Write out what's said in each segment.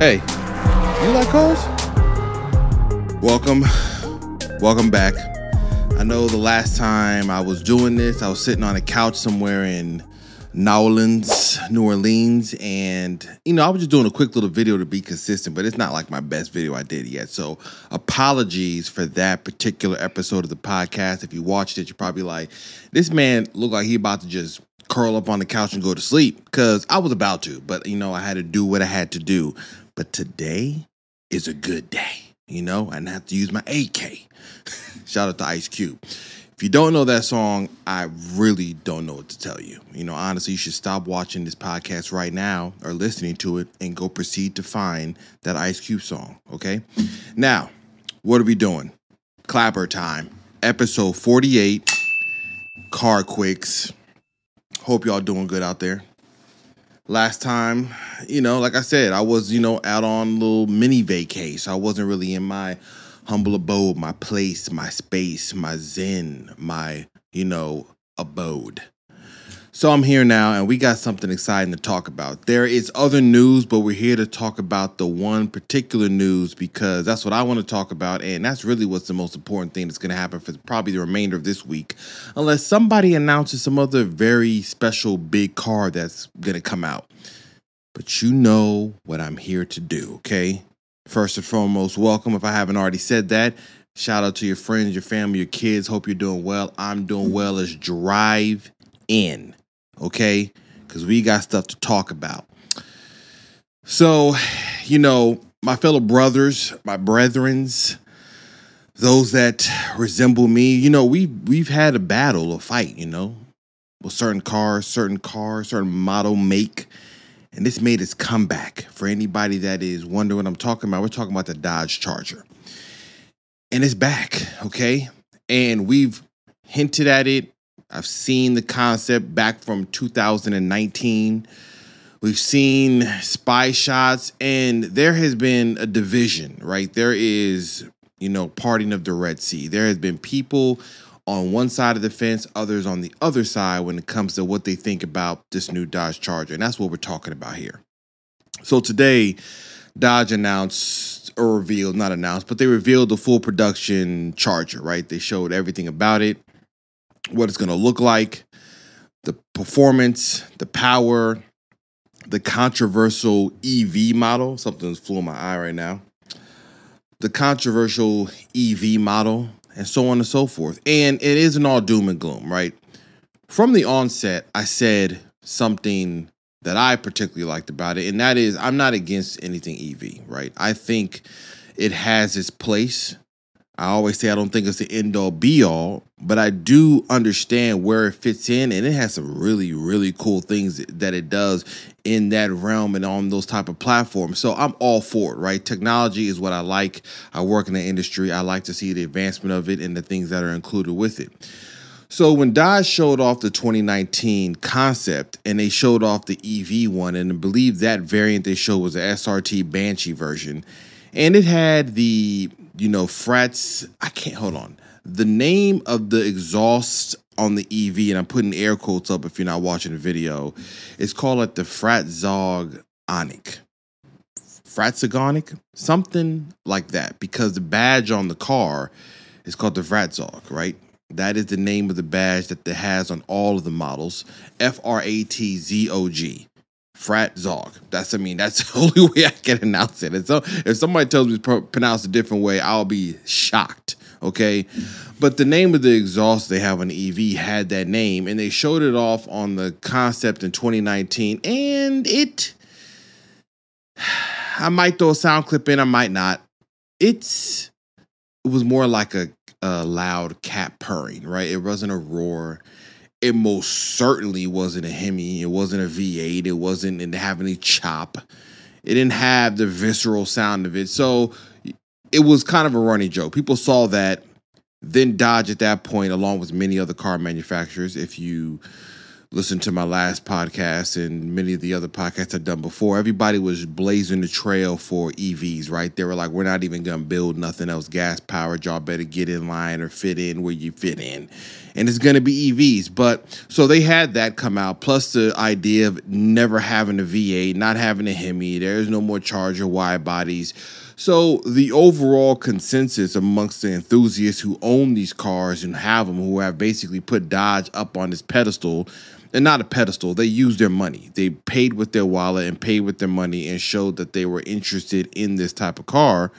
Hey, you like cars? Welcome back. I know the last time I was doing this, I was sitting on a couch somewhere in New Orleans, and I was just doing a quick little video to be consistent, but it's not like my best video I did yet, so apologies for that particular episode of the podcast. If you watched it, you're probably like, this man looked like he about to just curl up on the couch and go to sleep, because I was about to, but I had to do what I had to do. But today is a good day, and I have to use my AK. Shout out to Ice Cube. If you don't know that song, I really don't know what to tell you. Honestly, you should stop watching this podcast right now or listening to it and go proceed to find that Ice Cube song, okay? Now, what are we doing? Clapper time. Episode 48, Car Quicks. Hope y'all doing good out there. Last time, like I said, I was, out on a little mini vacay, so I wasn't really in my humble abode, my place, my space, my zen, my, abode. So I'm here now, and we got something exciting to talk about. There is other news, but we're here to talk about the one particular news because that's what I want to talk about, and that's really what's the most important thing that's going to happen for probably the remainder of this week, unless somebody announces some other very special big car that's going to come out. But you know what I'm here to do, okay? First and foremost, welcome. If I haven't already said that, shout out to your friends, your family, your kids. Hope you're doing well. I'm doing well. Let's drive in, okay? Because we got stuff to talk about. So, my fellow brothers, my brethrens, those that resemble me, we've had a battle, a fight, with certain cars, certain model, make. And this made its comeback. For anybody that is wondering what I'm talking about, we're talking about the Dodge Charger. And it's back, okay? And we've hinted at it. I've seen the concept back from 2019. We've seen spy shots. And there has been a division, right? There is, parting of the Red Sea. There has been people on one side of the fence, others on the other side when it comes to what they think about this new Dodge Charger. And that's what we're talking about here. So today, Dodge revealed the full production Charger, right? They showed everything about it, what it's going to look like, the performance, the power, the controversial EV model. Something's flew in my eye right now. The controversial EV model, and so on and so forth. And it isn't all doom and gloom, right? From the onset, I said something that I particularly liked about it, and that is I'm not against anything EV, right? I think it has its place. I always say I don't think it's the end-all, be-all, but I do understand where it fits in, and it has some really, really cool things that it does in that realm and on those type of platforms. So I'm all for it, right? Technology is what I like. I work in the industry. I like to see the advancement of it and the things that are included with it. So when Dodge showed off the 2019 concept and they showed off the EV one, and I believe that variant they showed was the SRT Banshee version, and it had the... The name of the exhaust on the EV, and I'm putting air quotes up if you're not watching the video, it's called like the Fratzogonic, something like that, because the badge on the car is called the Fratzog, right? That is the name of the badge that it has on all of the models, Fratzog. Fratzog. That's the only way I can announce it. And so if somebody tells me to pronounce it a different way, I'll be shocked, okay? But the name of the exhaust they have on the EV had that name, and they showed it off on the concept in 2019, and I might throw a sound clip in, I might not. It was more like a loud cat purring, right? It wasn't a roar. It most certainly wasn't a Hemi. It wasn't a V8. It didn't have any chop. It didn't have the visceral sound of it. So it was kind of a running joke. People saw that. Then Dodge at that point, along with many other car manufacturers, if you listen to my last podcast and many of the other podcasts I've done before, everybody was blazing the trail for EVs, right? They were like, we're not even going to build nothing else gas powered. Y'all better get in line or fit in where you fit in. And it's going to be EVs. But so they had that come out, plus the idea of never having a V8, not having a Hemi. There's no more Charger wide bodies. So the overall consensus amongst the enthusiasts who own these cars and have them, who have basically put Dodge up on this pedestal, and not a pedestal, they used their money. They paid with their wallet and paid with their money and showed that they were interested in this type of car,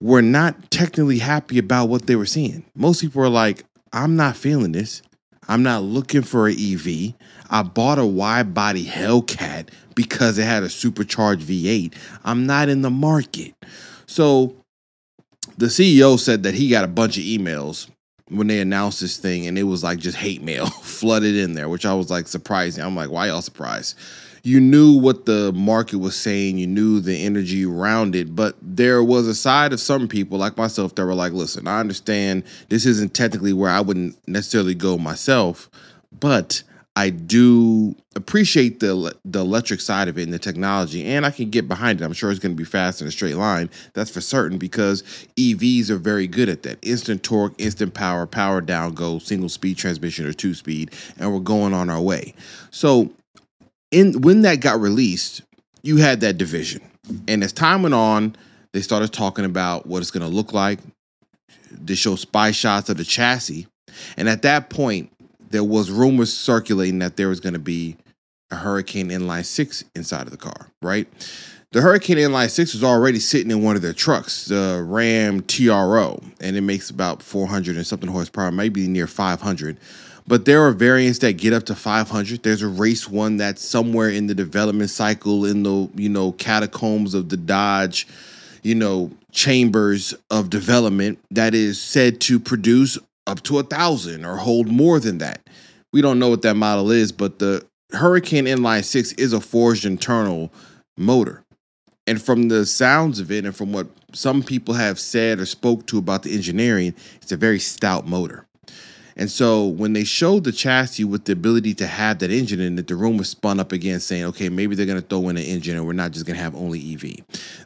were not technically happy about what they were seeing. Most people are like, I'm not feeling this. I'm not looking for an EV. I bought a wide body Hellcat because it had a supercharged V8. I'm not in the market. So the CEO said that he got a bunch of emails when they announced this thing, and it was like just hate mail flooded in there, which I was like surprising. I'm like, why y'all surprised? You knew what the market was saying. You knew the energy around it. But there was a side of some people like myself that were like, listen, I understand this isn't technically where I wouldn't necessarily go myself, but I do appreciate the electric side of it and the technology, and I can get behind it. I'm sure it's going to be fast in a straight line. That's for certain, because EVs are very good at that. Instant torque, instant power, power down, go, single speed transmission or two speed, and we're going on our way. So when that got released, you had that division. And as time went on, they started talking about what it's going to look like. They show spy shots of the chassis. And at that point, there was rumors circulating that there was going to be a Hurricane Inline 6 inside of the car, right? The Hurricane Inline 6 was already sitting in one of their trucks, the Ram TRO, and it makes about 400 and something horsepower, maybe near 500. But there are variants that get up to 500. There's a race one that's somewhere in the development cycle, in the, you know, catacombs of the Dodge, you know, chambers of development, that is said to produce up to 1,000 or hold more than that. We don't know what that model is, but the Hurricane Inline 6 is a forged internal motor. And from the sounds of it and from what some people have said or spoke to about the engineering, it's a very stout motor. And so when they showed the chassis with the ability to have that engine in it, the room was spun up again saying, okay, maybe they're going to throw in an engine and we're not just going to have only EV.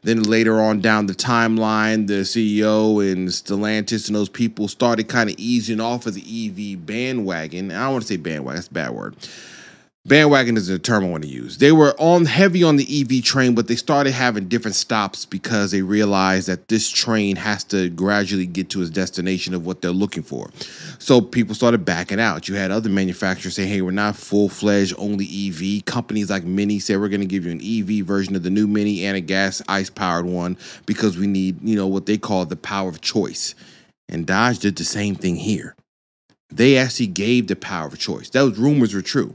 Then later on down the timeline, the CEO and Stellantis and those people started kind of easing off of the EV bandwagon. I don't want to say bandwagon, that's a bad word. Bandwagon is a term I want to use. They were on heavy on the EV train, but they started having different stops because they realized that this train has to gradually get to its destination of what they're looking for. So people started backing out. You had other manufacturers say, hey, we're not full-fledged only EV. Companies like MINI said, we're going to give you an EV version of the new MINI and a gas ice-powered one because we need, you know, what they call the power of choice. And Dodge did the same thing here. They actually gave the power of choice. Those rumors were true.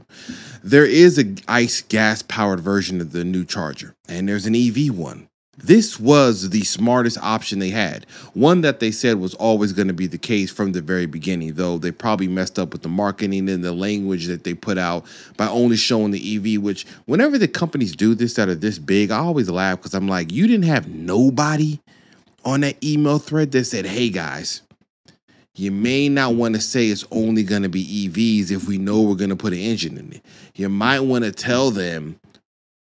There is an ICE gas-powered version of the new Charger, and there's an EV one. This was the smartest option they had, one that they said was always going to be the case from the very beginning, though they probably messed up with the marketing and the language that they put out by only showing the EV, which whenever the companies do this that are this big, I always laugh because I'm like, you didn't have nobody on that email thread that said, hey, guys, you may not want to say it's only going to be EVs if we know we're going to put an engine in it. You might want to tell them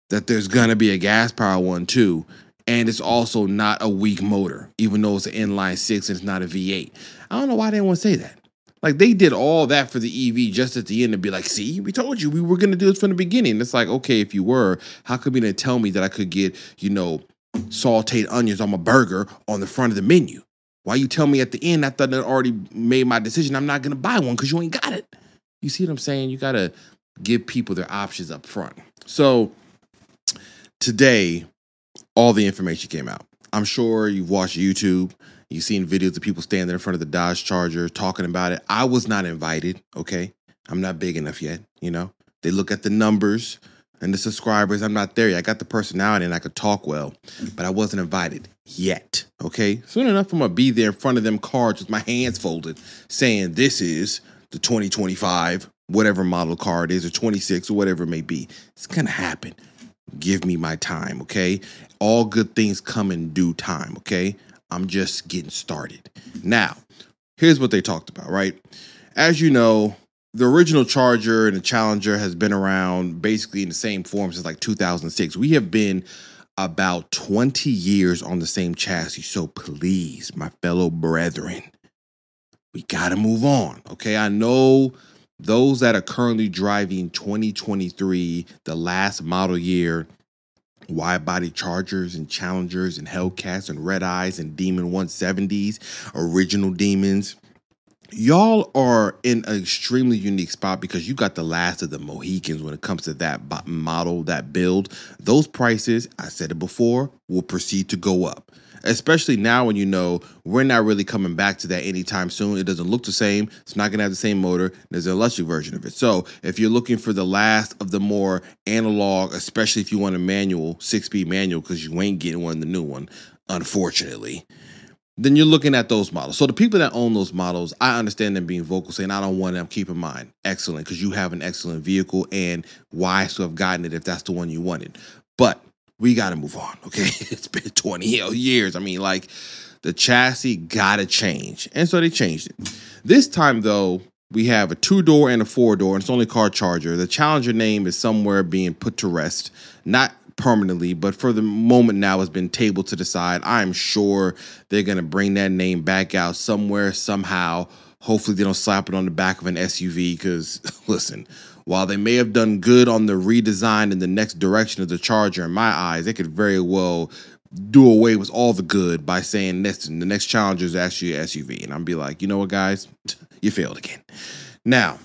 that there's going to be a gas-powered one too, and it's also not a weak motor, even though it's an inline 6 and it's not a V8. I don't know why they didn't want to say that. Like, they did all that for the EV just at the end to be like, see, we told you we were going to do this from the beginning. It's like, okay, if you were, how come you didn't tell me that I could get, you know, sauteed onions on my burger on the front of the menu? Why you tell me at the end, I thought I already made my decision, I'm not going to buy one because you ain't got it. You see what I'm saying? You got to give people their options up front. So today, all the information came out. I'm sure you've watched YouTube. You've seen videos of people standing in front of the Dodge Charger talking about it. I was not invited, okay? I'm not big enough yet, you know? They look at the numbers and the subscribers. I'm not there yet. I got the personality and I could talk well, but I wasn't invited yet. Okay. Soon enough, I'm going to be there in front of them cards with my hands folded saying this is the 2025, whatever model car it is, or 26 or whatever it may be. It's going to happen. Give me my time. Okay. All good things come in due time. Okay. I'm just getting started. Now, here's what they talked about, right? As you know, the original Charger and the Challenger has been around basically in the same form since like 2006. We have been about 20 years on the same chassis. So please, my fellow brethren, we got to move on. Okay, I know those that are currently driving 2023, the last model year, wide-body Chargers and Challengers and Hellcats and Red Eyes and Demon 170s, original Demons. Y'all are in an extremely unique spot because you got the last of the Mohicans when it comes to that model, that build. Those prices, I said it before, will proceed to go up, especially now when you know we're not really coming back to that anytime soon. It doesn't look the same. It's not going to have the same motor. There's an electric version of it. So if you're looking for the last of the more analog, especially if you want a manual, 6-speed manual, because you ain't getting one, the new one, unfortunately, then you're looking at those models. So the people that own those models, I understand them being vocal, saying, I don't want them, keep in mind. Excellent, because you have an excellent vehicle, and wise to have gotten it if that's the one you wanted. But we got to move on, okay? It's been 20 years. I mean, like, the chassis got to change. And so they changed it. This time, though, we have a 2-door and a 4-door, and it's only Car Charger. The Challenger name is somewhere being put to rest. Not permanently, but for the moment now has been tabled to the side. I'm sure they're going to bring that name back out somewhere, somehow. Hopefully they don't slap it on the back of an SUV because, listen, while they may have done good on the redesign in the next direction of the Charger, in my eyes, they could very well do away with all the good by saying the next Challenger is actually an SUV. And I'll be like, you know what, guys? You failed again. Now,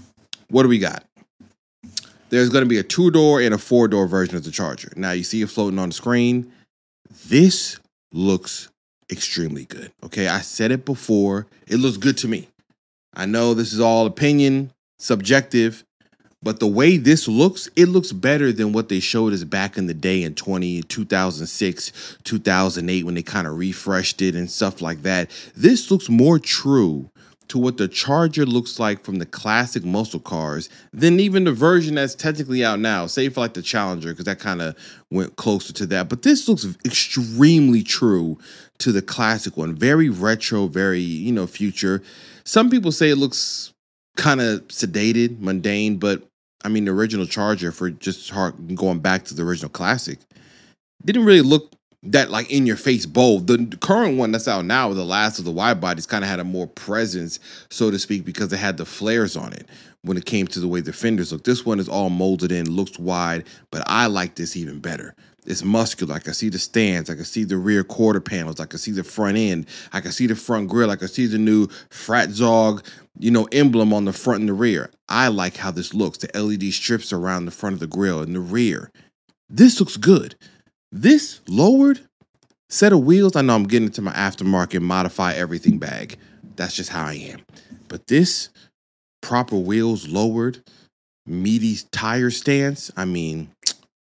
what do we got? There's going to be a 2-door and a 4-door version of the Charger. Now, you see it floating on the screen. This looks extremely good, okay? I said it before. It looks good to me. I know this is all opinion, subjective, but the way this looks, it looks better than what they showed us back in the day in 2006, 2008, when they kind of refreshed it and stuff like that. This looks more true to what the Charger looks like from the classic muscle cars than even the version that's technically out now, save for like the Challenger, because that kind of went closer to that. But this looks extremely true to the classic one. Very retro, very, you know, future. Some people say it looks kind of sedated, mundane, but I mean, the original Charger, for just going back to the original classic, didn't really look that like in your face bold. The current one that's out now, the last of the wide bodies, kind of had a more presence, so to speak, because it had the flares on it when it came to the way the fenders look. This one is all molded in, looks wide, but I like this even better. It's muscular. I can see the stands. I can see the rear quarter panels. I can see the front end. I can see the front grille. I can see the new Fratzog, you know, emblem on the front and the rear. I like how this looks. The LED strips around the front of the grille and the rear. This looks good. This lowered set of wheels, I know I'm getting into my aftermarket modify everything bag. That's just how I am. But this proper wheels lowered, meaty tire stance, I mean,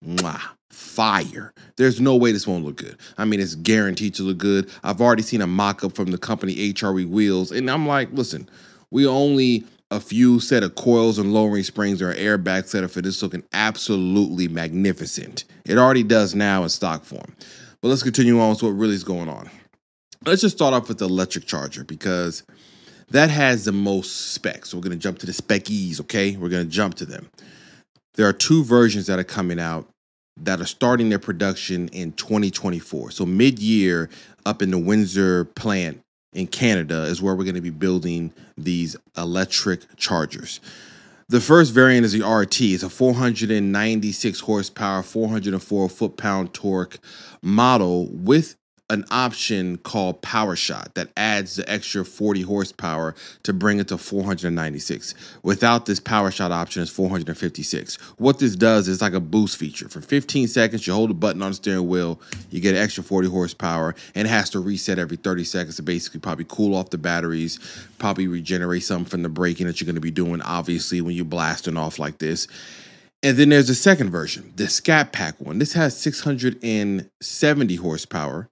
mwah, fire. There's no way this won't look good. I mean, it's guaranteed to look good. I've already seen a mock-up from the company HRE Wheels, and I'm like, listen, we only a few set of coils and lowering springs or airbag setup for this looking absolutely magnificent. It already does now in stock form. But let's continue on with what really is going on. Let's just start off with the electric Charger because that has the most specs. So we're going to jump to the speckies, okay? We're going to jump to them. There are two versions that are coming out that are starting their production in 2024. So mid-year up in the Windsor plant in Canada is where we're going to be building these electric Chargers. The first variant is the RT. It's a 496 horsepower, 404 foot-pound torque model with an option called Power Shot that adds the extra 40 horsepower to bring it to 496. Without this Power Shot option, it's 456. What this does is like a boost feature. For 15 seconds, you hold a button on the steering wheel, you get an extra 40 horsepower, and it has to reset every 30 seconds to basically probably cool off the batteries, probably regenerate something from the braking that you're going to be doing, obviously, when you're blasting off like this. And then there's the second version, the Scat Pack one. This has 670 horsepower,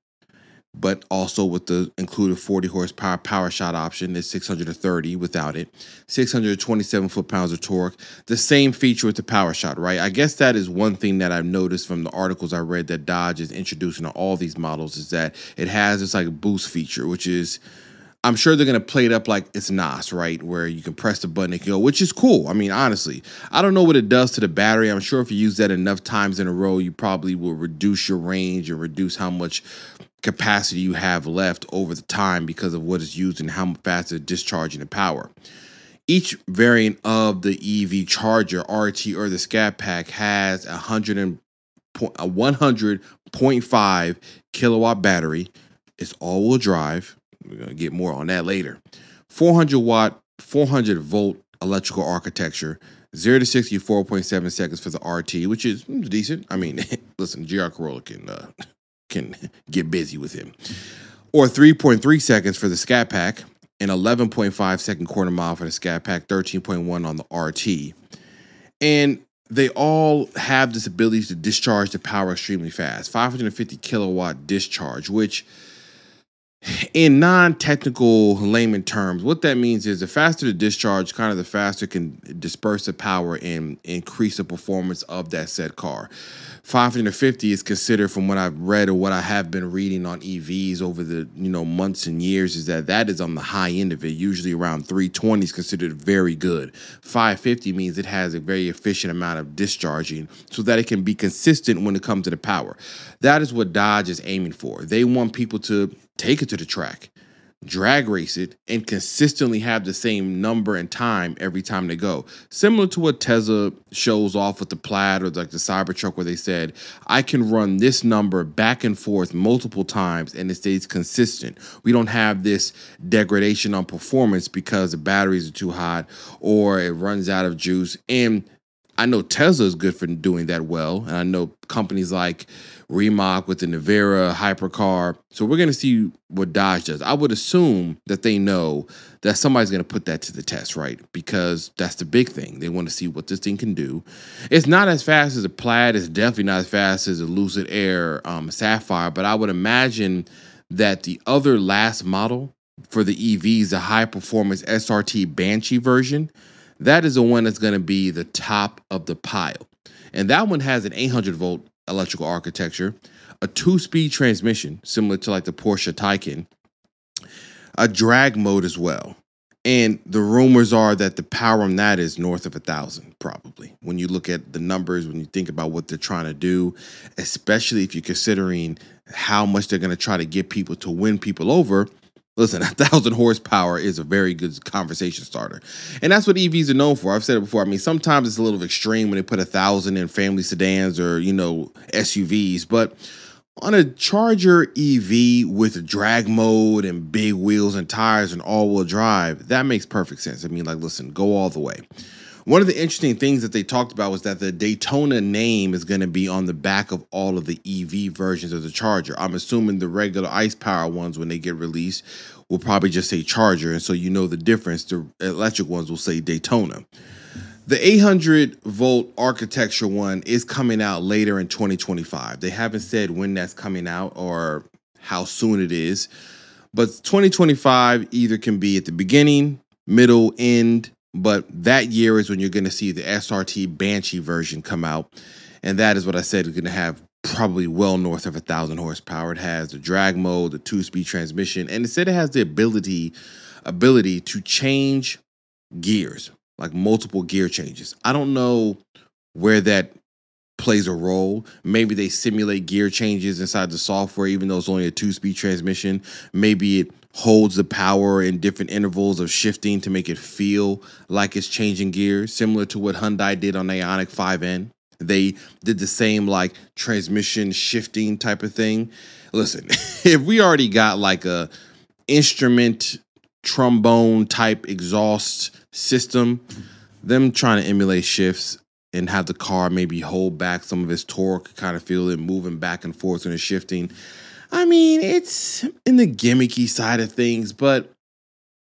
but also with the included 40 horsepower Power Shot option is 630 without it, 627 foot-pounds of torque, the same feature with the Power Shot, right? I guess that is one thing that I've noticed from the articles I read that Dodge is introducing on all these models is that it has this like boost feature, which is I'm sure they're going to play it up like it's NOS, right? Where you can press the button, it can go, which is cool. I mean, honestly, I don't know what it does to the battery. I'm sure if you use that enough times in a row, you probably will reduce your range or reduce how much capacity you have left over the time because of what is used and how fast it's discharging the power. Each variant of the EV Charger, RT, or the Scat Pack has a 100.5 kilowatt battery. It's all-wheel drive. We're going to get more on that later. 400-watt, 400-volt electrical architecture. 0 to 60, 4.7 seconds for the RT, which is decent. I mean, listen, GR Corolla can get busy with him. Or 3.3 seconds for the Scat Pack, and 11.5-second quarter mile for the Scat Pack, 13.1 on the RT. And they all have this ability to discharge the power extremely fast. 550-kilowatt discharge, which... in non-technical layman terms, what that means is the faster the discharge, kind of the faster can disperse the power and increase the performance of that said car. 550 is considered, from what I've read or what I have been reading on EVs over the months and years, is that is on the high end of it. Usually around 320 is considered very good. 550 means it has a very efficient amount of discharging so that it can be consistent when it comes to the power. That is what Dodge is aiming for. They want people to take it to the track, drag race it, and consistently have the same number and time every time they go. Similar to what Tesla shows off with the Plaid or like the Cybertruck, where they said, I can run this number back and forth multiple times and it stays consistent. We don't have this degradation on performance because the batteries are too hot or it runs out of juice. And I know Tesla is good for doing that well, and I know companies like Rimac with the Nevera, Hypercar. So we're going to see what Dodge does. I would assume that they know that somebody's going to put that to the test, right? Because that's the big thing. They want to see what this thing can do. It's not as fast as a Plaid. It's definitely not as fast as a Lucid Air Sapphire, but I would imagine that the other last model for the EVs, the high-performance SRT Banshee version, that is the one that's going to be the top of the pile. And that one has an 800-volt electrical architecture, a 2-speed transmission, similar to like the Porsche Taycan, a drag mode as well. And the rumors are that the power on that is north of 1,000, probably. When you look at the numbers, when you think about what they're trying to do, especially if you're considering how much they're going to try to get people to win people over, listen, 1,000 horsepower is a very good conversation starter. And that's what EVs are known for. I've said it before. I mean, sometimes it's a little extreme when they put 1,000 in family sedans or, SUVs. But on a Charger EV with drag mode and big wheels and tires and all-wheel drive, that makes perfect sense. I mean, like, listen, go all the way. One of the interesting things that they talked about was that the Daytona name is going to be on the back of all of the EV versions of the Charger. I'm assuming the regular ICE power ones, when they get released, will probably just say Charger. And so you know the difference. The electric ones will say Daytona. The 800-volt architecture one is coming out later in 2025. They haven't said when that's coming out or how soon it is. But 2025 either can be at the beginning, middle, end. But that year is when you're going to see the SRT Banshee version come out. And that is what I said is going to have probably well north of 1,000 horsepower. It has the drag mode, the 2-speed transmission, and it said it has the ability to change gears, like multiple gear changes. I don't know where that plays a role. Maybe they simulate gear changes inside the software, even though it's only a 2-speed transmission. Maybe it holds the power in different intervals of shifting to make it feel like it's changing gears, similar to what Hyundai did on the IONIQ 5N. They did the same like transmission shifting type of thing. Listen, if we already got like a instrument trombone type exhaust system, them trying to emulate shifts and have the car maybe hold back some of its torque, kind of feel it moving back and forth when it's shifting. I mean, it's in the gimmicky side of things, but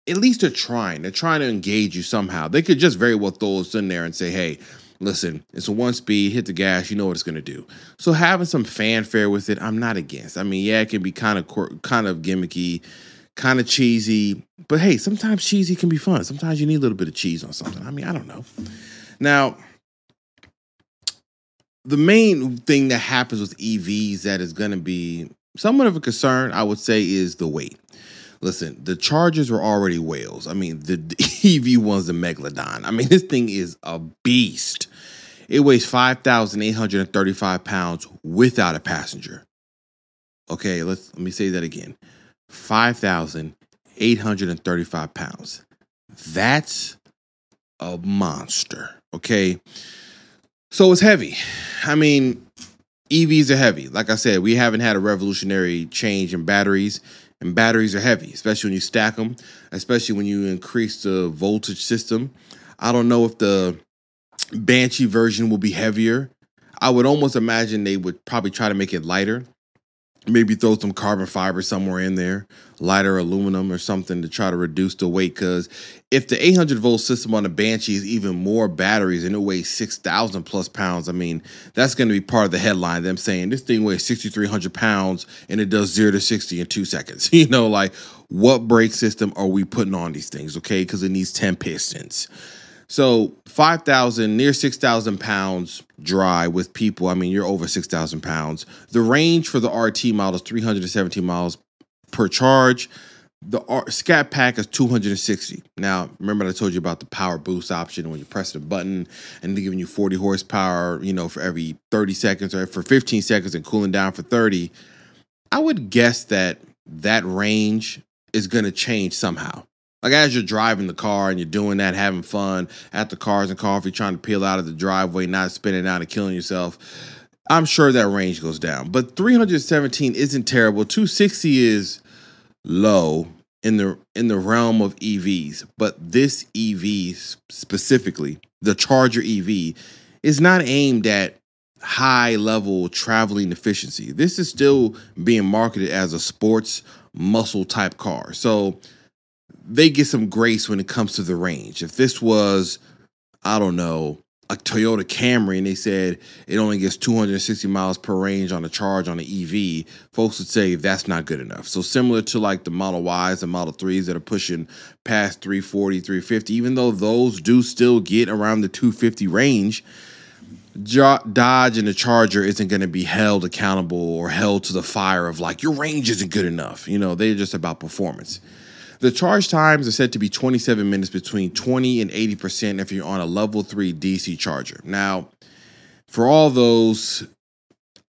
at least they're trying. They're trying to engage you somehow. They could just very well throw us in there and say, hey, listen, it's a 1-speed, hit the gas, you know what it's going to do. So having some fanfare with it, I'm not against. I mean, yeah, it can be kind of gimmicky, kind of cheesy, but hey, sometimes cheesy can be fun. Sometimes you need a little bit of cheese on something. I mean, I don't know. Now, the main thing that happens with EVs that is going to be somewhat of a concern, I would say, is the weight. Listen, the Chargers were already whales. I mean, the EV one's a megalodon. I mean, this thing is a beast. It weighs 5,835 pounds without a passenger. Okay, let me say that again. 5,835 pounds. That's a monster. Okay, so it's heavy. I mean, EVs are heavy. Like I said, we haven't had a revolutionary change in batteries, and batteries are heavy, especially when you stack them, especially when you increase the voltage system. I don't know if the Banshee version will be heavier. I would almost imagine they would probably try to make it lighter. Maybe throw some carbon fiber somewhere in there, lighter aluminum or something to try to reduce the weight. Because if the 800 volt system on the Banshee is even more batteries and it weighs 6,000 plus pounds, I mean, that's going to be part of the headline. Them saying this thing weighs 6,300 pounds and it does 0 to 60 in 2 seconds. You know, like, what brake system are we putting on these things? Okay, because it needs 10 pistons. So 5,000, near 6,000 pounds dry with people. I mean, you're over 6,000 pounds. The range for the RT model is 317 miles per charge. The Scat Pack is 260. Now, remember I told you about the power boost option when you press the button and they're giving you 40 horsepower, you know, for every 30 seconds or for 15 seconds and cooling down for 30. I would guess that that range is going to change somehow. Like, as you're driving the car and you're doing that, having fun at the Cars and Coffee, trying to peel out of the driveway, not spinning out and killing yourself, I'm sure that range goes down. But 317 isn't terrible. 260 is low in the realm of EVs. But this EV specifically, the Charger EV, is not aimed at high level traveling efficiency. This is still being marketed as a sports muscle type car. So they get some grace when it comes to the range. If this was, I don't know, a Toyota Camry and they said it only gets 260 miles per range on a Charge on an EV, folks would say that's not good enough. So similar to like the Model Ys and Model 3s that are pushing past 340, 350, even though those do still get around the 250 range, Dodge and the Charger isn't going to be held accountable or held to the fire of like, your range isn't good enough. You know, they're just about performance. The charge times are said to be 27 minutes between 20 and 80% if you're on a level 3 DC charger. Now, for all those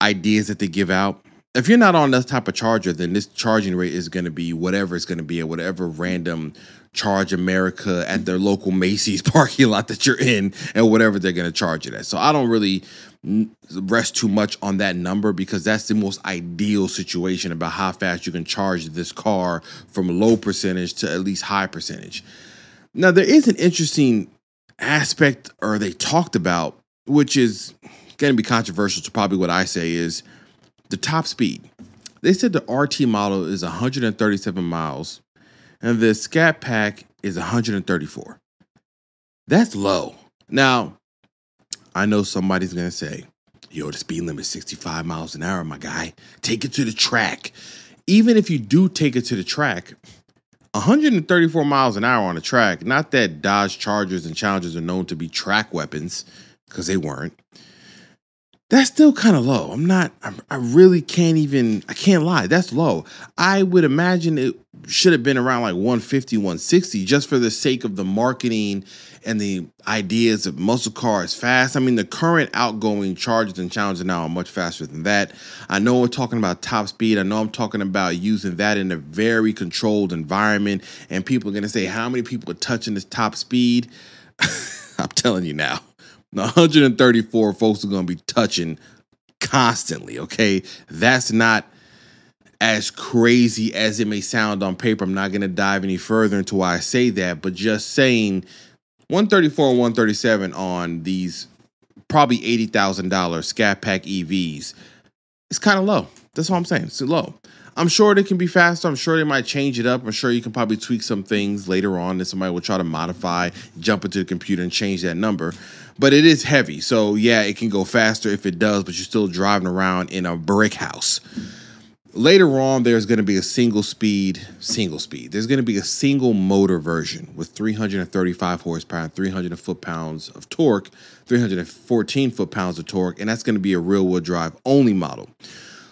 ideas that they give out, if you're not on that type of charger, then this charging rate is going to be whatever it's going to be at whatever random Charge America at their local Macy's parking lot that you're in and whatever they're going to charge it at. So I don't really rest too much on that number because that's the most ideal situation about how fast you can charge this car from low percentage to at least high percentage. Now, there is an interesting aspect or they talked about, which is going to be controversial to probably what I say is the top speed. They said the RT model is 137 miles and the Scat Pack is 134. That's low. Now, I know somebody's going to say, yo, the speed limit is 65 miles an hour, my guy. Take it to the track. Even if you do take it to the track, 134 miles an hour on the track, not that Dodge Chargers and Challengers are known to be track weapons, because they weren't. That's still kind of low. I really can't even, I can't lie. That's low. I would imagine it should have been around like 150, 160 just for the sake of the marketing and the ideas of muscle cars fast. I mean, the current outgoing Chargers and Challengers now are much faster than that. I know we're talking about top speed. I know I'm talking about using that in a very controlled environment. And people are going to say, how many people are touching this top speed? I'm telling you now. 134 folks are going to be touching constantly, okay? That's not as crazy as it may sound on paper. I'm not going to dive any further into why I say that, but just saying 134 and 137 on these probably $80,000 Scat Pack EVs, it's kind of low. That's all I'm saying. It's low. I'm sure they can be faster. I'm sure they might change it up. I'm sure you can probably tweak some things later on that somebody will try to modify, jump into the computer and change that number. But it is heavy. So, yeah, it can go faster if it does, but you're still driving around in a brick house. Later on, there's going to be a single speed. There's going to be a single motor version with 335 horsepower, 300 foot-pounds of torque, 314 foot-pounds of torque, and that's going to be a rear-wheel drive only model.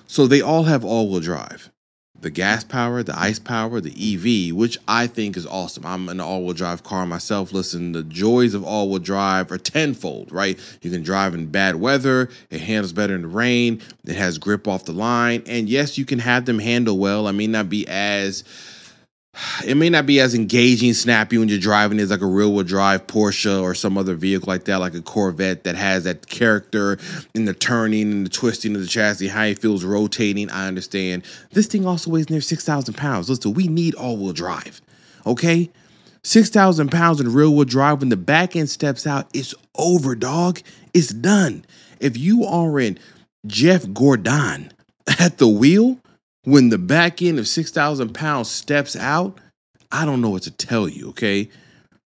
So they all have all-wheel drive. the gas power, the ice power, the EV, which I think is awesome. I'm an all-wheel drive car myself. Listen, the joys of all-wheel drive are tenfold, right? You can drive in bad weather. It handles better in the rain. It has grip off the line. And yes, you can have them handle well. It may not be as engaging, snappy when you're driving as like a real-wheel drive Porsche or some other vehicle like that, like a Corvette that has that character in the turning and the twisting of the chassis, how it feels rotating. I understand. This thing also weighs near 6,000 pounds. Listen, we need all-wheel drive, okay? 6,000 pounds in real-wheel drive. When the back end steps out, it's over, dog. It's done. If you are in Jeff Gordon at the wheel, when the back end of 6,000 pounds steps out, I don't know what to tell you, okay?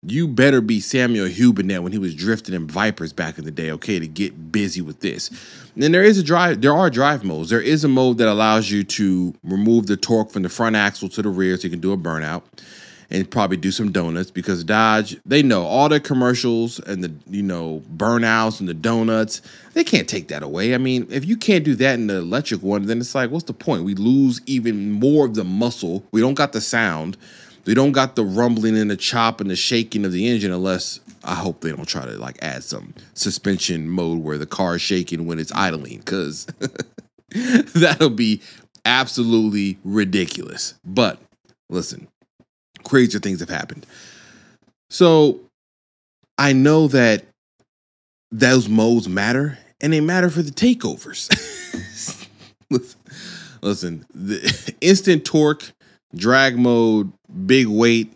You better be Samuel Hubernet when he was drifting in Vipers back in the day, okay, to get busy with this. And then there are drive modes. There is a mode that allows you to remove the torque from the front axle to the rear so you can do a burnout and probably do some donuts, because Dodge, they know all the commercials and the, you know, burnouts and the donuts, they can't take that away. I mean, if you can't do that in the electric one, then it's like, what's the point? We lose even more of the muscle. We don't got the sound. We don't got the rumbling and the chop and the shaking of the engine, unless, I hope they don't try to like add some suspension mode where the car is shaking when it's idling, because that'll be absolutely ridiculous. But listen, crazier things have happened. So I know that those modes matter, and they matter for the takeovers. Listen, the instant torque, drag mode, big weight.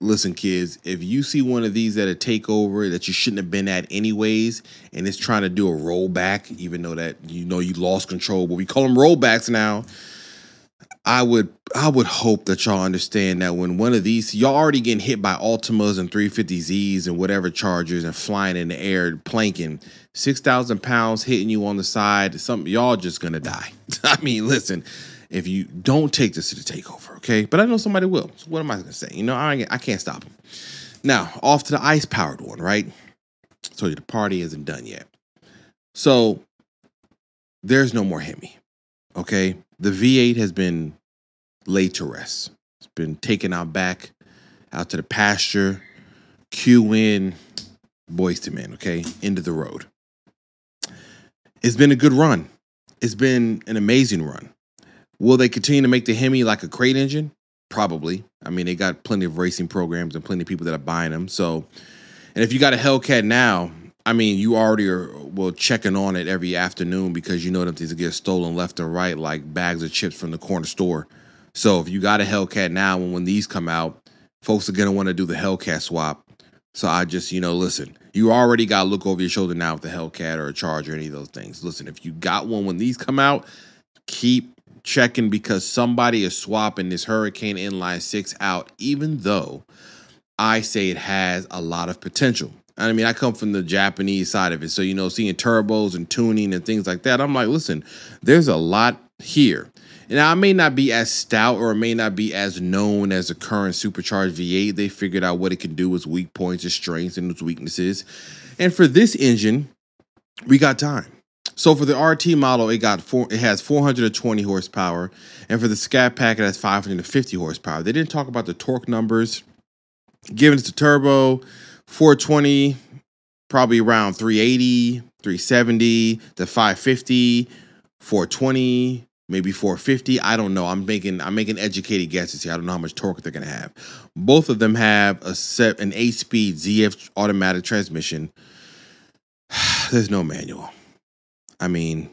Listen, kids, if you see one of these at a takeover that you shouldn't have been at anyways, and it's trying to do a rollback, even though that, you know, you lost control, but we call them rollbacks now. I would hope that y'all understand that when one of these, y'all already getting hit by Altimas and 350Zs and whatever Chargers and flying in the air, planking, 6,000 pounds hitting you on the side, something, y'all just gonna die. I mean, listen, if you don't take this to the takeover, okay? But I know somebody will, so what am I gonna say? You know, I can't stop them. Now, off to the ice-powered one, right? So the party isn't done yet. So there's no more Hemi, okay? The V8 has been laid to rest. It's been taken out back, out to the pasture. Cue in, boys to men, okay? Into the road. It's been a good run. It's been an amazing run. Will they continue to make the Hemi like a crate engine? Probably. I mean, they got plenty of racing programs and plenty of people that are buying them. So, and if you got a Hellcat now, I mean, you already are, well, checking on it every afternoon, because you know them things get stolen left and right like bags of chips from the corner store. So if you got a Hellcat now, when these come out, folks are going to want to do the Hellcat swap. So I just, you know, listen, you already got to look over your shoulder now with the Hellcat or a Charger, any of those things. Listen, if you got one when these come out, keep checking, because somebody is swapping this Hurricane Inline 6 out, even though I say it has a lot of potential. I mean, I come from the Japanese side of it. So, you know, seeing turbos and tuning and things like that, I'm like, listen, there's a lot here. And I may not be as stout, or it may not be as known as the current supercharged V8. They figured out what it can do, its weak points, its strengths, and its weaknesses. And for this engine, we got time. So for the RT model, it has 420 horsepower. And for the Scat Pack, it has 550 horsepower. They didn't talk about the torque numbers. Given it's a turbo, 420, probably around 380, 370, the 550, 420, maybe 450. I don't know. I'm making educated guesses here. I don't know how much torque they're gonna have. Both of them have an 8-speed ZF automatic transmission. There's no manual. I mean,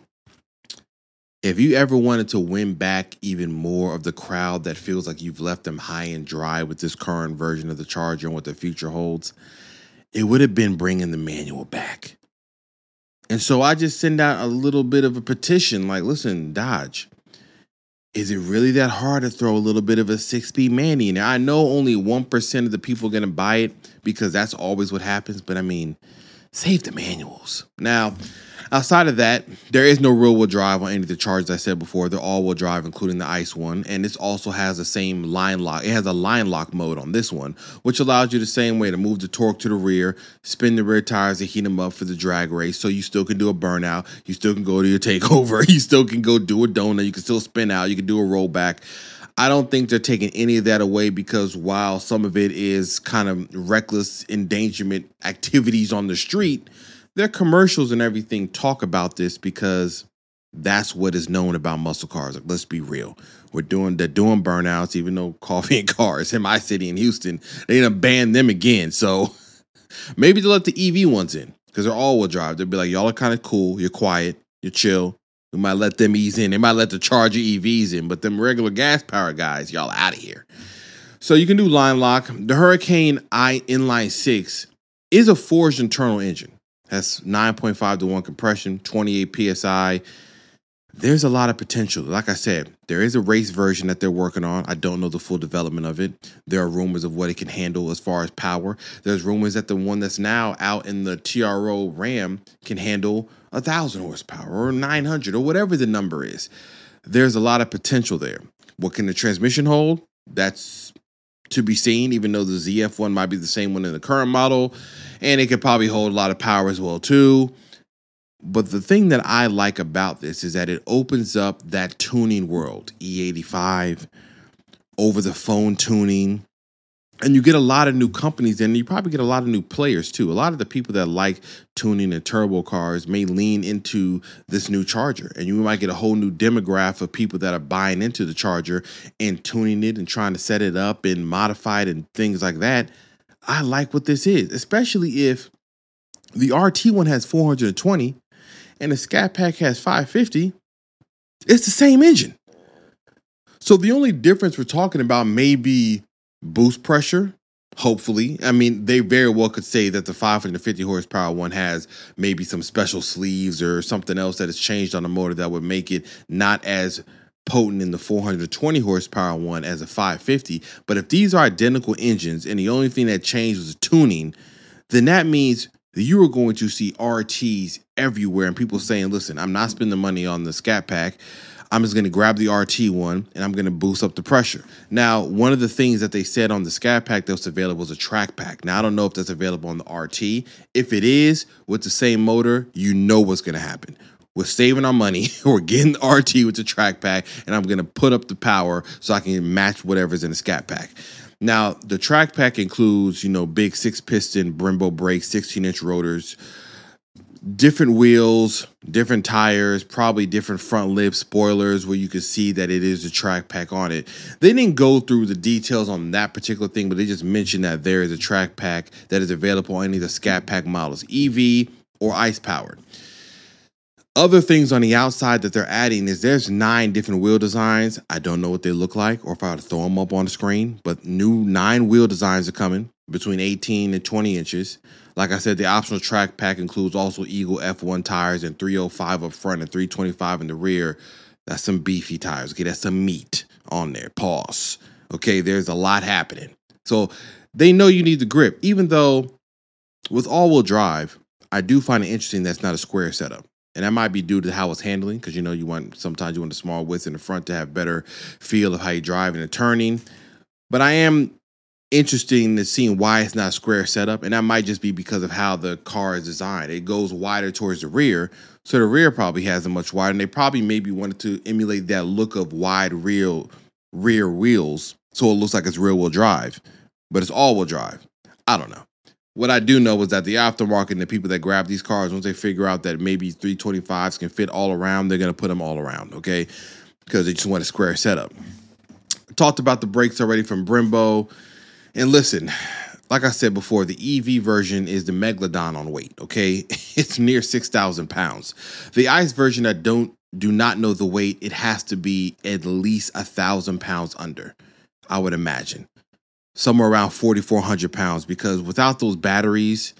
if you ever wanted to win back even more of the crowd that feels like you've left them high and dry with this current version of the Charger and what the future holds, it would have been bringing the manual back. And so I just send out a little bit of a petition like, listen, Dodge, is it really that hard to throw a little bit of a 6-speed manual in there? I know only 1% of the people are going to buy it, because that's always what happens. But I mean, Save the manuals. Now, outside of that, there is no rear-wheel drive on any of the Chargers I said before. They're all-wheel drive, including the ICE one. And this also has the same line lock. It has a line lock mode on this one, which allows you the same way to move the torque to the rear, spin the rear tires and heat them up for the drag race. So you still can do a burnout. You still can go to your takeover. You still can go do a donut. You can still spin out. You can do a rollback. I don't think they're taking any of that away, because while some of it is kind of reckless endangerment activities on the street, their commercials and everything talk about this because that's what is known about muscle cars. Like, let's be real. They're doing burnouts, even though Coffee and Cars in my city in Houston, they're going to ban them again. So maybe they'll let the EV ones in because they're all-wheel drive. They'll be like, y'all are kind of cool. You're quiet. You're chill. We might let them ease in. They might let the Charger EVs in, but them regular gas-powered guys, y'all out of here. So you can do line lock. The Hurricane Inline 6 is a forged internal engine. That's 9.5 to 1 compression, 28 PSI. There's a lot of potential. Like I said, there is a race version that they're working on. I don't know the full development of it. There are rumors of what it can handle as far as power. There's rumors that the one that's now out in the TRO Ram can handle 1,000 horsepower or 900 or whatever the number is. There's a lot of potential there. What can the transmission hold? That's to be seen, even though the ZF one might be the same one in the current model, and it could probably hold a lot of power as well too. But the thing that I like about this is that it opens up that tuning world, E85, over the phone tuning. And you get a lot of new companies, and you probably get a lot of new players too. A lot of the people that like tuning and turbo cars may lean into this new Charger, and you might get a whole new demographic of people that are buying into the Charger and tuning it and trying to set it up and modify it and things like that. I like what this is, especially if the RT one has 420 and the Scat Pack has 550. It's the same engine. So the only difference we're talking about may be boost pressure, hopefully. I mean, they very well could say that the 550 horsepower one has maybe some special sleeves or something else that is changed on the motor that would make it not as potent in the 420 horsepower one as a 550. But if these are identical engines and the only thing that changed was the tuning, then that means that you are going to see RTs everywhere and people saying, listen, I'm not spending money on the Scat Pack. I'm just going to grab the RT one and I'm going to boost up the pressure. Now, one of the things that they said on the Scat Pack that's available is a track pack. Now, I don't know if that's available on the RT. If it is with the same motor, you know what's going to happen. We're saving our money. We're getting the RT with the track pack, and I'm going to put up the power so I can match whatever's in the Scat Pack. Now, the track pack includes, you know, big 6-piston Brembo brakes, 16-inch rotors, different wheels, different tires, probably different front lip spoilers where you can see that it is a track pack on it. They didn't go through the details on that particular thing, but they just mentioned that there is a track pack that is available on any of the Scat Pack models, EV or ICE powered. Other things on the outside that they're adding is there's 9 different wheel designs. I don't know what they look like or if I would throw them up on the screen, but new 9 wheel designs are coming between 18 and 20 inches. Like I said, the optional track pack includes also Eagle F1 tires and 305 up front and 325 in the rear. That's some beefy tires. Okay, that's some meat on there. Pause. Okay, there's a lot happening. So they know you need the grip, even though with all-wheel drive, I do find it interesting that's not a square setup. And that might be due to how it's handling, because, you know, sometimes you want the small width in the front to have better feel of how you drive and the turning. But I am interesting to seeing why it's not a square setup, and that might just be because of how the car is designed. It goes wider towards the rear, so the rear probably has a much wider, and they probably maybe wanted to emulate that look of wide rear wheels, so it looks like it's rear-wheel drive, but it's all-wheel drive. I don't know. What I do know is that the aftermarket and the people that grab these cars, once they figure out that maybe 325s can fit all around, they're going to put them all around, okay, because they just want a square setup. Talked about the brakes already from Brembo. And listen, like I said before, the EV version is the Megalodon on weight, okay? It's near 6,000 pounds. The ICE version, I do not know the weight. It has to be at least 1,000 pounds under, I would imagine. Somewhere around 4,400 pounds, because without those batteries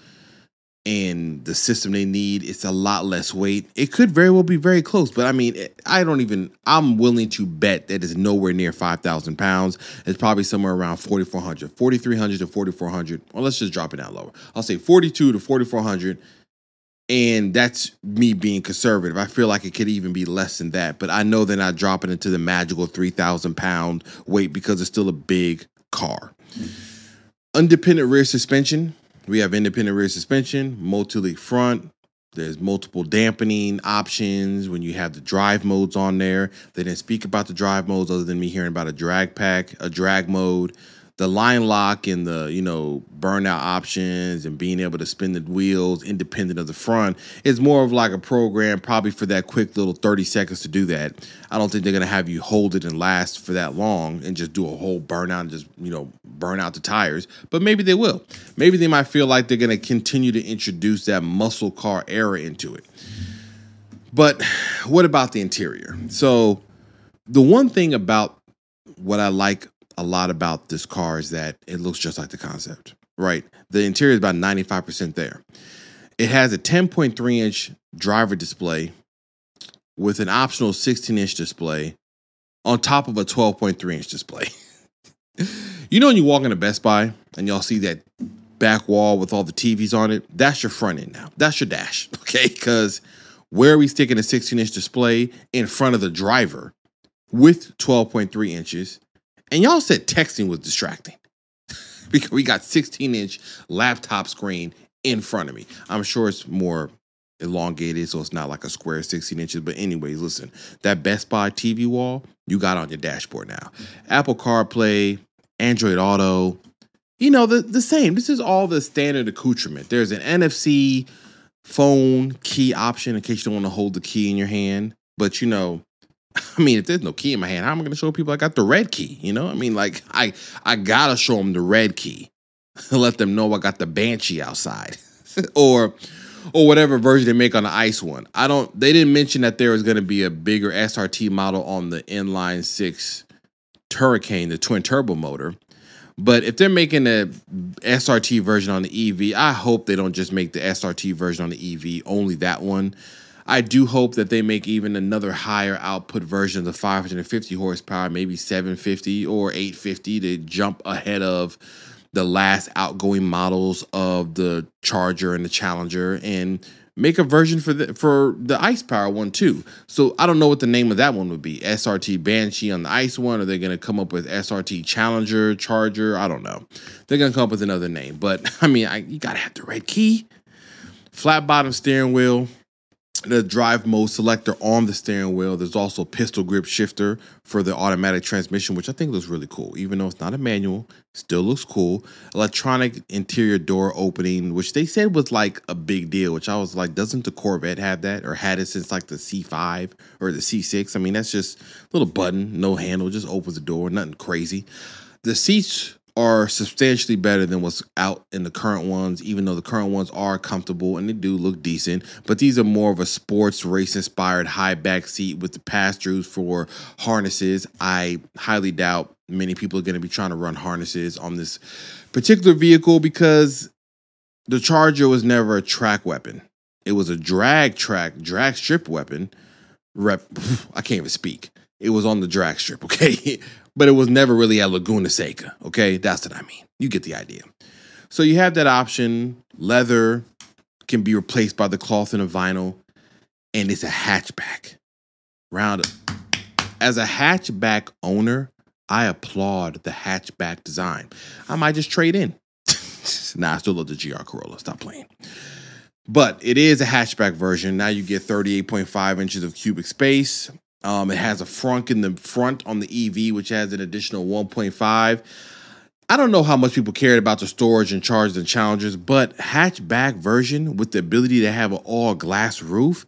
and the system they need, it's a lot less weight. It could very well be very close, but I mean, I'm willing to bet that it's nowhere near 5,000 pounds. It's probably somewhere around 4,300 to 4,400, or let's just drop it down lower. I'll say 42 to 4,400 And that's me being conservative. I feel like it could even be less than that, but I know they're not dropping into the magical 3,000 pound weight because it's still a big car. Independent rear suspension. We have independent rear suspension, multi-leak front. There's multiple dampening options when you have the drive modes on there. They didn't speak about the drive modes other than me hearing about a drag pack, a drag mode, the line lock and the, you know, burnout options and being able to spin the wheels independent of the front. It's more of like a program probably for that quick little 30 seconds to do that. I don't think they're going to have you hold it and last for that long and just do a whole burnout and just, you know, burn out the tires. But maybe they will. Maybe they might feel like they're going to continue to introduce that muscle car era into it. But what about the interior? So the one thing about what I like a lot about this car is that it looks just like the concept, right? The interior is about 95% there. It has a 10.3 inch driver display with an optional 16 inch display on top of a 12.3 inch display. You know, when you walk into Best Buy and y'all see that back wall with all the TVs on it, that's your front end now. That's your dash, okay? Because where are we sticking a 16 inch display in front of the driver with 12.3 inches? And y'all said texting was distracting because we got 16-inch laptop screen in front of me. I'm sure it's more elongated, so it's not like a square 16 inches. But anyways, listen, that Best Buy TV wall, you got on your dashboard now. Apple CarPlay, Android Auto, you know, the same. This is all the standard accoutrement. There's an NFC phone key option in case you don't want to hold the key in your hand. But, you know, I mean, if there's no key in my hand, how am I going to show people I got the red key? You know, I mean, like, I got to show them the red key. Let them know I got the Banshee outside or whatever version they make on the ICE one. They didn't mention that there was going to be a bigger SRT model on the Inline 6 Hurricane, the twin turbo motor. But if they're making a SRT version on the EV, I hope they don't just make the SRT version on the EV, only that one. I do hope that they make even another higher output version of the 550 horsepower, maybe 750 or 850 to jump ahead of the last outgoing models of the Charger and the Challenger and make a version for the ICE power one too. So I don't know what the name of that one would be. SRT Banshee on the ICE one. Are they going to come up with SRT Challenger, Charger? I don't know. They're going to come up with another name. But, I mean, you got to have the red key. Flat bottom steering wheel. The drive mode selector on the steering wheel. There's also pistol grip shifter for the automatic transmission, which I think looks really cool. Even though it's not a manual, still looks cool. Electronic interior door opening, which they said was like a big deal, which I was like, doesn't the Corvette have that or had it since like the C5 or the C6? I mean, that's just a little button, no handle, just opens the door, nothing crazy. The seats are substantially better than what's out in the current ones, even though the current ones are comfortable and they do look decent. But these are more of a sports race-inspired high back seat with the pass-throughs for harnesses. I highly doubt many people are going to be trying to run harnesses on this particular vehicle because the Charger was never a track weapon. It was a drag strip weapon. I can't even speak. It was on the drag strip, okay? But it was never really at Laguna Seca, okay? That's what I mean. You get the idea. So you have that option. Leather can be replaced by the cloth and the vinyl, and it's a hatchback. Round up. As a hatchback owner, I applaud the hatchback design. I might just trade in. Nah, I still love the GR Corolla. Stop playing. But it is a hatchback version. Now you get 38.5 inches of cubic space. It has a frunk in the front on the EV, which has an additional 1.5. I don't know how much people cared about the storage and Chargers and Challengers, but hatchback version with the ability to have an all-glass roof,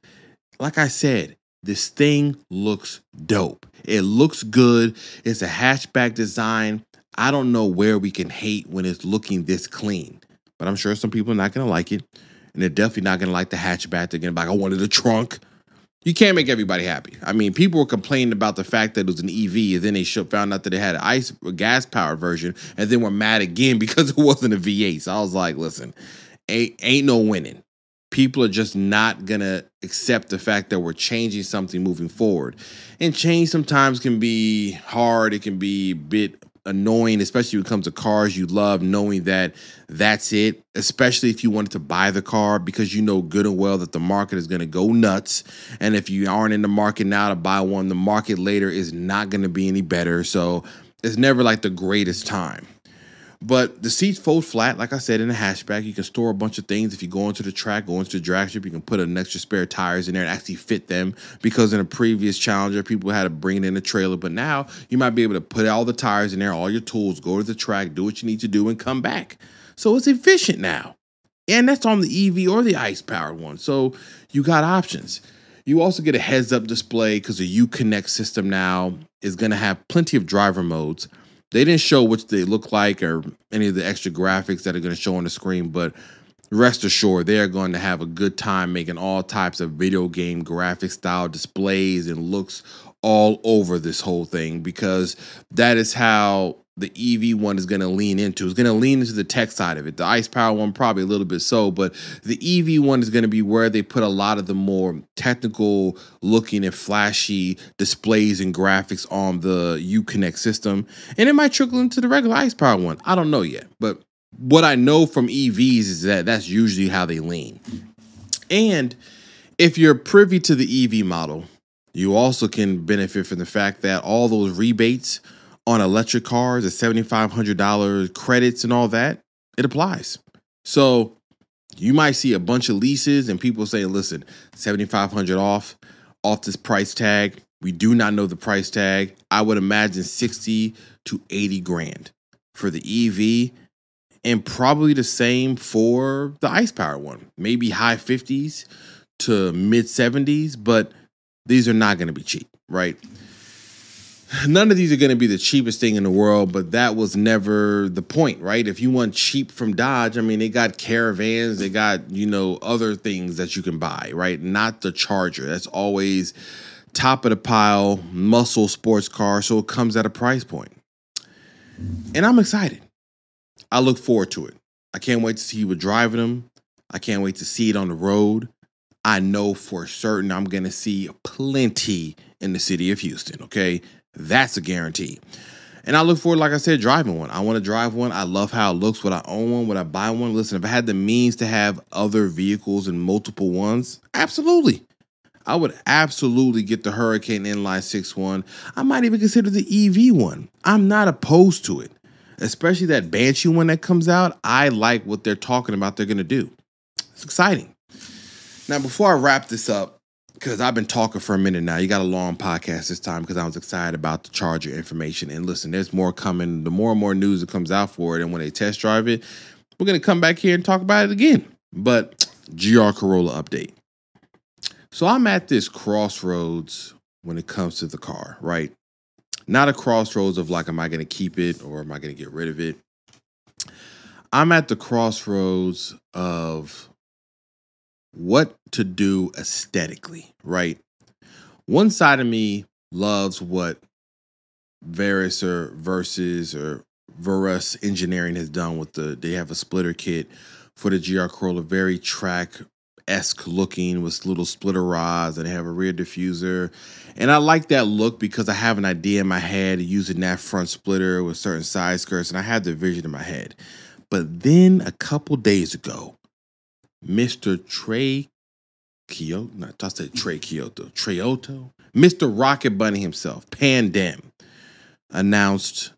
like I said, this thing looks dope. It looks good. It's a hatchback design. I don't know where we can hate when it's looking this clean, but I'm sure some people are not going to like it, and they're definitely not going to like the hatchback. They're going to be like, I wanted a trunk. You can't make everybody happy. I mean, people were complaining about the fact that it was an EV, and then they found out that they had a gas-powered version, and then were mad again because it wasn't a V8. So I was like, listen, ain't no winning. People are just not going to accept the fact that we're changing something moving forward. And change sometimes can be hard. It can be a bit annoying, especially when it comes to cars you love, knowing that that's it, especially if you wanted to buy the car, because you know good and well that the market is going to go nuts. And if you aren't in the market now to buy one, the market later is not going to be any better. So it's never like the greatest time. But the seats fold flat, like I said, in a hatchback. You can store a bunch of things. If you go into the track, go into the drag strip, you can put an extra spare tires in there and actually fit them, because in a previous Challenger, people had to bring it in a trailer. But now you might be able to put all the tires in there, all your tools, go to the track, do what you need to do, and come back. So it's efficient now. And that's on the EV or the ICE-powered one. So you got options. You also get a heads-up display because the Uconnect system now is going to have plenty of driver modes. They didn't show what they look like or any of the extra graphics that are going to show on the screen, but rest assured, they are going to have a good time making all types of video game graphic style displays and looks all over this whole thing, because that is how the EV one is going to lean into. It's going to lean into the tech side of it. The ICE power one probably a little bit so, but the EV one is going to be where they put a lot of the more technical looking and flashy displays and graphics on the Uconnect system. And it might trickle into the regular ICE power one. I don't know yet, but what I know from EVs is that that's usually how they lean. And if you're privy to the EV model, you also can benefit from the fact that all those rebates on electric cars, the $7,500 credits and all that, it applies. So you might see a bunch of leases and people say, listen, $7,500 off this price tag. We do not know the price tag. I would imagine 60 to 80 grand for the EV, and probably the same for the ICE power one, maybe high 50s to mid 70s, but these are not going to be cheap, right? None of these are going to be the cheapest thing in the world, but that was never the point, right? If you want cheap from Dodge, I mean, they got Caravans, they got, you know, other things that you can buy, right? Not the Charger. That's always top of the pile, muscle sports car, so it comes at a price point. And I'm excited. I look forward to it. I can't wait to see you driving them. I can't wait to see it on the road. I know for certain I'm going to see plenty in the city of Houston, okay? That's a guarantee. And I look forward, like I said, driving one. I want to drive one. I love how it looks. Would I own one? Would I buy one? Listen, if I had the means to have other vehicles and multiple ones, absolutely. I would absolutely get the Hurricane Inline 6 one. I might even consider the EV one. I'm not opposed to it, especially that Banshee one that comes out. I like what they're talking about they're going to do. It's exciting. Now, before I wrap this up, because I've been talking for a minute now. You got a long podcast this time because I was excited about the Charger information. And listen, there's more coming. The more and more news that comes out for it, and when they test drive it, we're going to come back here and talk about it again. But GR Corolla update. So I'm at this crossroads when it comes to the car, right? Not a crossroads of like, am I going to keep it or am I going to get rid of it? I'm at the crossroads of what to do aesthetically, right? One side of me loves what Verus Engineering has done with they have a splitter kit for the GR Corolla, very track-esque looking with little splitter rods, and they have a rear diffuser. And I like that look because I have an idea in my head using that front splitter with certain side skirts, and I had the vision in my head. But then a couple days ago, Mr. Trey Kyoto, Mr. Rocket Bunny himself, Pandem, announced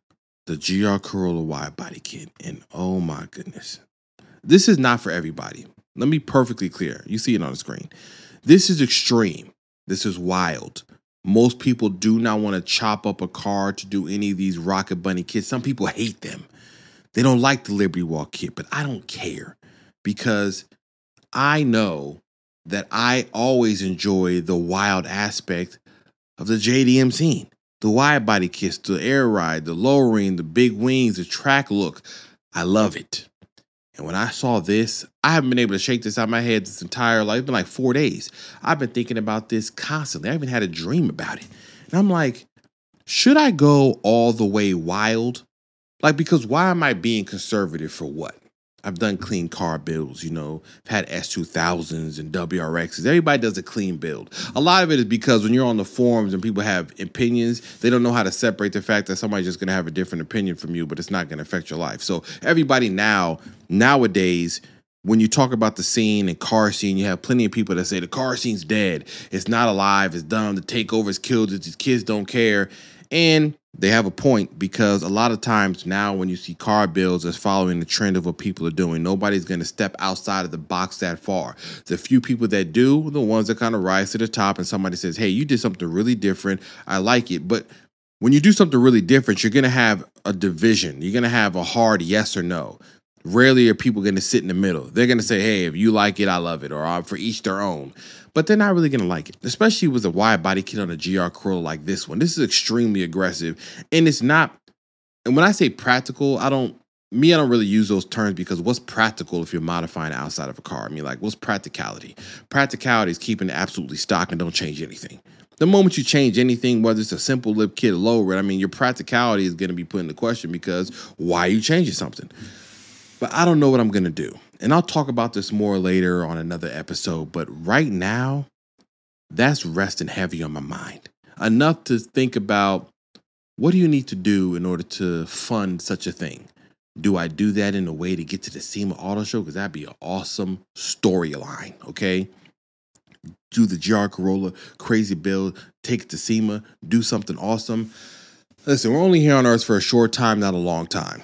the GR Corolla wide body kit. And oh my goodness, this is not for everybody. Let me be perfectly clear. You see it on the screen. This is extreme. This is wild. Most people do not want to chop up a car to do any of these Rocket Bunny kits. Some people hate them. They don't like the Liberty Walk kit, but I don't care, because I know that I always enjoy the wild aspect of the JDM scene. The wide body kits, the air ride, the lowering, the big wings, the track look. I love it. And when I saw this, I haven't been able to shake this out of my head this entire life. It's been like 4 days. I've been thinking about this constantly. I even had a dream about it. And I'm like, should I go all the way wild? Like, because why am I being conservative for what? I've done clean car builds, you know. I've had S2000s and WRXs. Everybody does a clean build. A lot of it is because when you're on the forums and people have opinions, they don't know how to separate the fact that somebody's just going to have a different opinion from you, but it's not going to affect your life. So everybody nowadays, when you talk about the scene and car scene, you have plenty of people that say the car scene's dead. It's not alive. It's dumb. The takeover's killed it. These kids don't care. And they have a point, because a lot of times now when you see car builds, it's following the trend of what people are doing. Nobody's going to step outside of the box that far. The few people that do, the ones that kind of rise to the top, and somebody says, hey, you did something really different. I like it. But when you do something really different, you're going to have a division. You're going to have a hard yes or no. Rarely are people going to sit in the middle. They're going to say, hey, if you like it, I love it, or for each their own. But they're not really going to like it, especially with a wide body kit on a GR Corolla like this one. This is extremely aggressive, and it's not. And when I say practical, I don't really use those terms, because what's practical if you're modifying outside of a car? I mean, like, what's practicality? Practicality is keeping it absolutely stock and don't change anything. The moment you change anything, whether it's a simple lip kit or low red, I mean, your practicality is going to be put into question, because why are you changing something? But I don't know what I'm going to do. And I'll talk about this more later on another episode. But right now, that's resting heavy on my mind. Enough to think about, what do you need to do in order to fund such a thing? Do I do that in a way to get to the SEMA Auto Show? Because that'd be an awesome storyline, okay? Do the GR Corolla crazy build, take it to SEMA, do something awesome. Listen, we're only here on Earth for a short time, not a long time.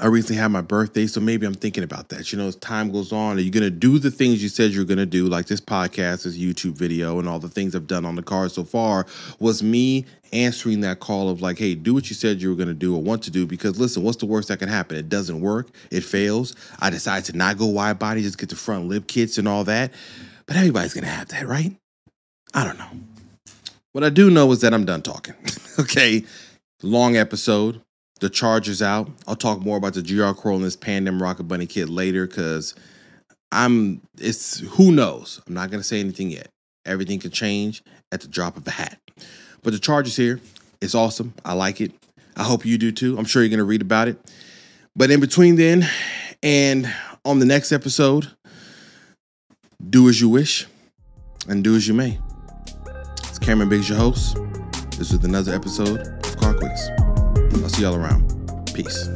I recently had my birthday, so maybe I'm thinking about that. You know, as time goes on, are you going to do the things you said you're going to do, like this podcast, this YouTube video, and all the things I've done on the car so far? Was me answering that call of like, hey, do what you said you were going to do or want to do, because listen, what's the worst that can happen? It doesn't work. It fails. I decide to not go wide body, just get the front lip kits and all that. But everybody's going to have that, right? I don't know. What I do know is that I'm done talking. Okay, long episode. The Charger's out. I'll talk more about the GR Corolla and this Pandem Rocket Bunny kit later, because who knows? I'm not going to say anything yet. Everything can change at the drop of a hat. But the Charger's here. It's awesome. I like it. I hope you do too. I'm sure you're going to read about it. But in between then and on the next episode, do as you wish and do as you may. It's Cameron Biggs, your host. This is another episode of Car Quicks. I'll see y'all around. Peace.